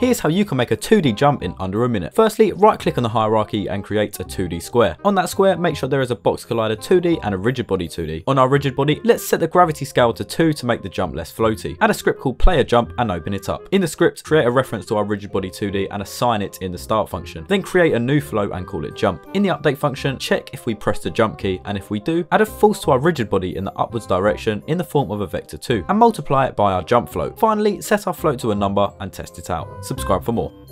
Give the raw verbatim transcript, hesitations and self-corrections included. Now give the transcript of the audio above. Here's how you can make a two D jump in under a minute. Firstly, right click on the hierarchy and create a two D square. On that square, make sure there is a box collider two D and a rigid body two D. On our rigid body, let's set the gravity scale to two to make the jump less floaty. Add a script called player jump and open it up. In the script, create a reference to our rigid body two D and assign it in the start function. Then create a new flow and call it jump. In the update function, check if we press the jump key, and if we do, add a force to our rigid body in the upwards direction in the form of a vector two and multiply it by our jump float. Finally, set our float to a number and test it out. Subscribe for more.